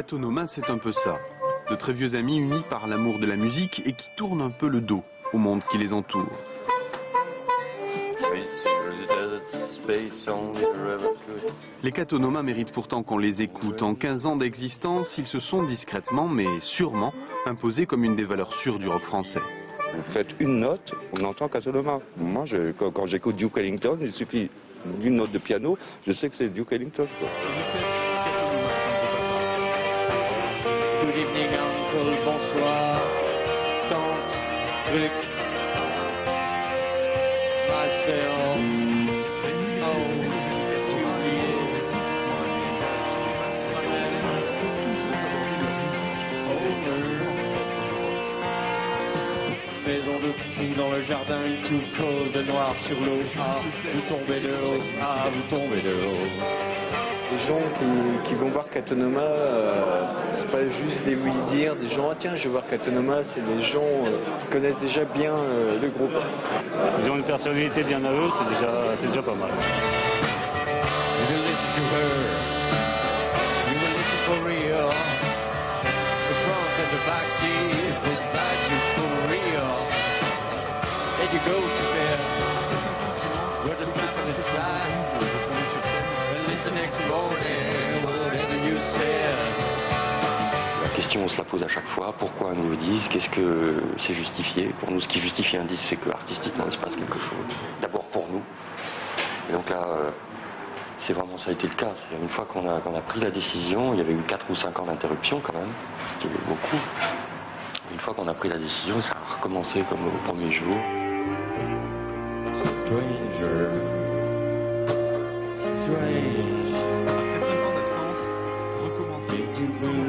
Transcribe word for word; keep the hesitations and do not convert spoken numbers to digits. Kat Onoma, c'est un peu ça. De très vieux amis unis par l'amour de la musique et qui tournent un peu le dos au monde qui les entoure. Les Kat Onoma méritent pourtant qu'on les écoute. En quinze ans d'existence, ils se sont discrètement, mais sûrement, imposés comme une des valeurs sûres du rock français. Vous faites une note, on entend Kat Onoma. Moi, je, quand, quand j'écoute Duke Ellington, il suffit d'une note de piano, je sais que c'est Duke Ellington. Quoi. Good evening, uncle, bonsoir, tante, truc, master. Maison de fou dans le jardin, il tout cold, de noir sur l'eau. Ah, vous tombez de haut, ah, vous tombez de haut. Les gens qui, qui vont voir Kat Onoma, euh, c'est pas juste des oui-dire, des gens, ah tiens, je vais voir Kat Onoma, c'est des gens euh, qui connaissent déjà bien euh, le groupe. Ils ont une personnalité bien à eux, c'est déjà, c'est déjà pas mal. You listen to her, you listen for real, the front and the back teeth, the back teeth for real. And you go to bed, where the sun is shining, and it's the next morning, whatever you said. La question, on se la pose à chaque fois, pourquoi nous le disent, qu'est-ce que c'est justifié. Pour nous, ce qui justifie un disque, c'est que artistiquement, il se passe quelque chose, d'abord pour nous. Et donc là, c'est vraiment, ça a été le cas. Une fois qu'on a, qu'on a pris la décision, il y avait eu quatre ou cinq ans d'interruption quand même, ce qui est beaucoup. Une fois qu'on a pris la décision, ça a recommencé comme au premier jour. Stranger, strange. Après cinq ans d'absence, recommencer.